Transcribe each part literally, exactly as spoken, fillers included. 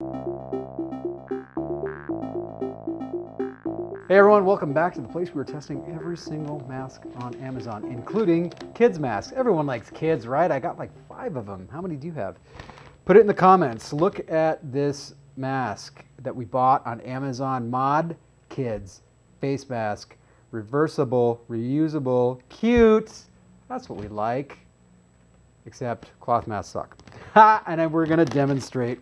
Hey everyone, welcome back to the place we were testing every single mask on Amazon, including kids masks. Everyone likes kids, right? I got like five of them. How many do you have? Put it in the comments. Look at this mask that we bought on Amazon. Mod kids face mask, reversible, reusable, cute. That's what we like, except cloth masks suck. Ha! And we're gonna demonstrate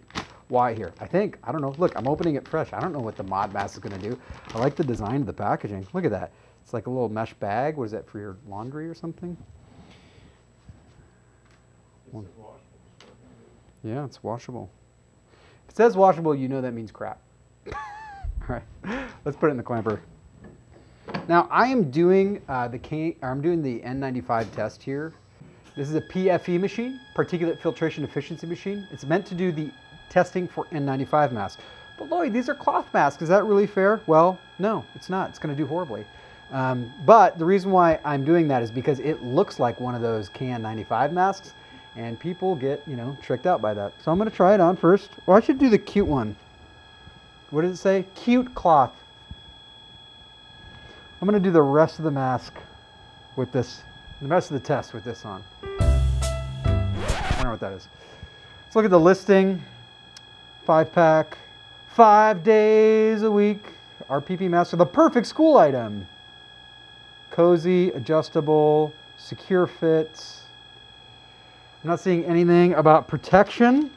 why here. I think, I don't know, look, I'm opening it fresh. I don't know what the Mod mask is gonna do. I like the design of the packaging. Look at that. It's like a little mesh bag. What is that, for your laundry or something? Well, yeah, it's washable. If it says washable, you know that means crap. All right, let's put it in the clamper. Now I am doing uh, the K I'm doing the N ninety-five test here. This is a P F E machine, Particulate Filtration Efficiency Machine. It's meant to do the testing for N ninety-five masks. But Lloyd, these are cloth masks. Is that really fair? Well, no, it's not. It's going to do horribly. Um, but the reason why I'm doing that is because it looks like one of those K N ninety-five masks, and people get, you know, tricked out by that. So I'm going to try it on first. Well, I should do the cute one. What does it say? Cute cloth. I'm going to do the rest of the mask with this, the rest of the test with this on. I don't know what that is. Let's look at the listing. Five pack, five days a week. Our P P masks are the perfect school item. Cozy, adjustable, secure fits. I'm not seeing anything about protection.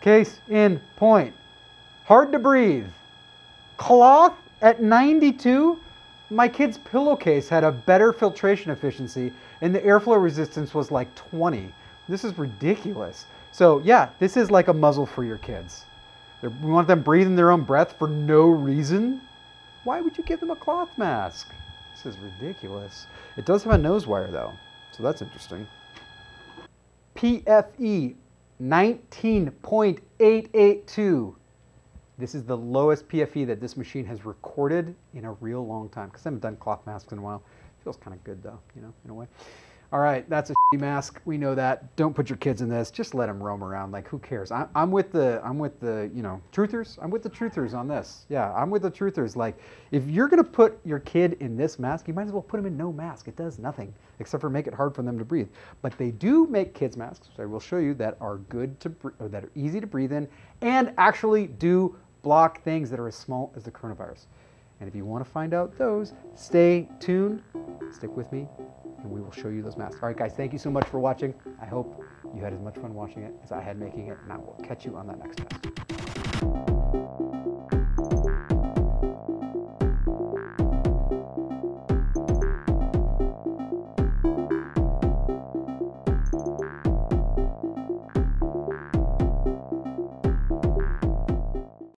Case in point. Hard to breathe. Cloth at ninety-two? My kid's pillowcase had a better filtration efficiency and the airflow resistance was like twenty. This is ridiculous. So yeah, this is like a muzzle for your kids. We want them breathing their own breath for no reason. Why would you give them a cloth mask? This is ridiculous. It does have a nose wire though, so that's interesting. P F E nineteen point eight eight two. This is the lowest P F E that this machine has recorded in a real long time, because I haven't done cloth masks in a while. It feels kind of good though, you know, in a way. All right, that's a shitty mask. We know that. Don't put your kids in this. Just let them roam around. Like, who cares? I, I'm with the, I'm with the, you know, truthers. I'm with the truthers on this. Yeah, I'm with the truthers. Like, if you're gonna put your kid in this mask, you might as well put them in no mask. It does nothing except for make it hard for them to breathe. But they do make kids masks, which I will show you, that are good to, or that are easy to breathe in, and actually do block things that are as small as the coronavirus. And if you want to find out those, stay tuned, stick with me, and we will show you those masks. All right, guys, thank you so much for watching. I hope you had as much fun watching it as I had making it, and I will catch you on that next test.